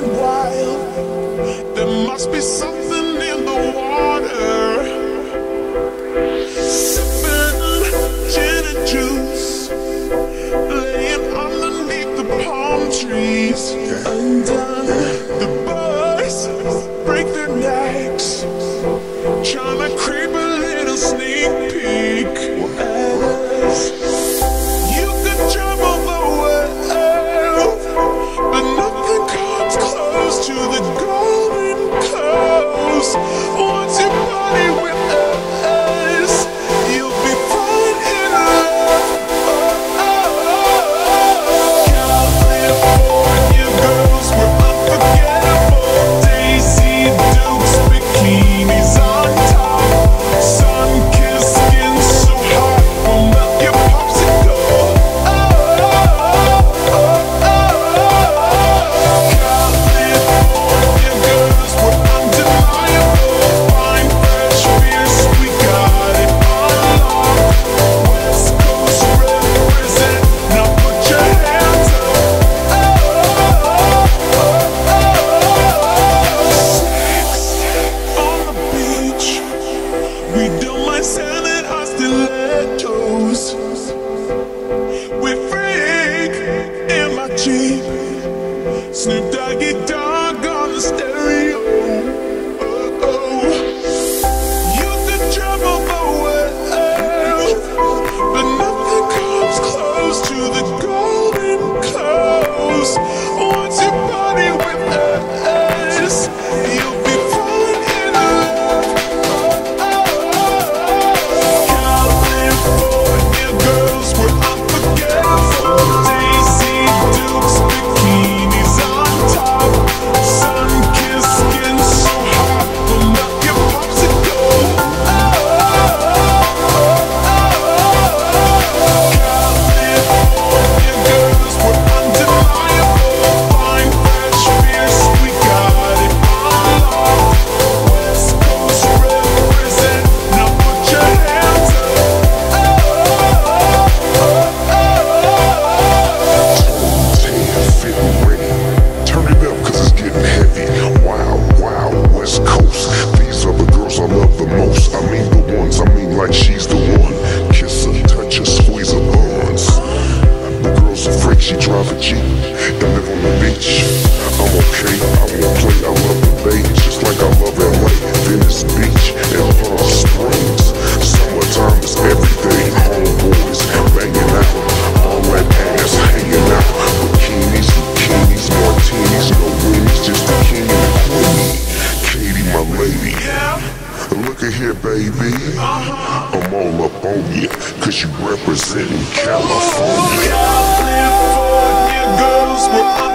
running wild. There must be something in the water. Sipping gin and juice, laying underneath the palm trees. Undone, the boys break their necks, trying to creep a little sneak peek at us. Snoop Dogg on the stereo. Oh, oh. You can travel the world, but nothing comes close to the golden coast. Once you party with us, you'll be falling in love. Oh, oh, oh. California girls were unforgettable. Daisy Dukes, bikinis on top, sun-kissed skin so hot, will melt your popsicle. Oh, oh, oh, oh. California girls were undeniable. Fine, fresh, fierce, we got it on lock. West Coast represent, now put your hands up. Oh, oh, oh, oh, oh. Feeling ready, turn it up cause it's getting heavy. Wild, wild West Coast, these are the girls I love the most. I mean the ones, I mean like she's the one. Kiss her, touch her, squeeze her bones. The girl's a freak, she drive a Jeep and live on the beach. I'm okay, I won't play, I love the bay. Just like I love LA, Venice Beach and Palm Springs. Summertime is everything, homeboys banging out, all that ass hanging out. Look at here, baby, I'm all up on you, cause you representing California. California girls were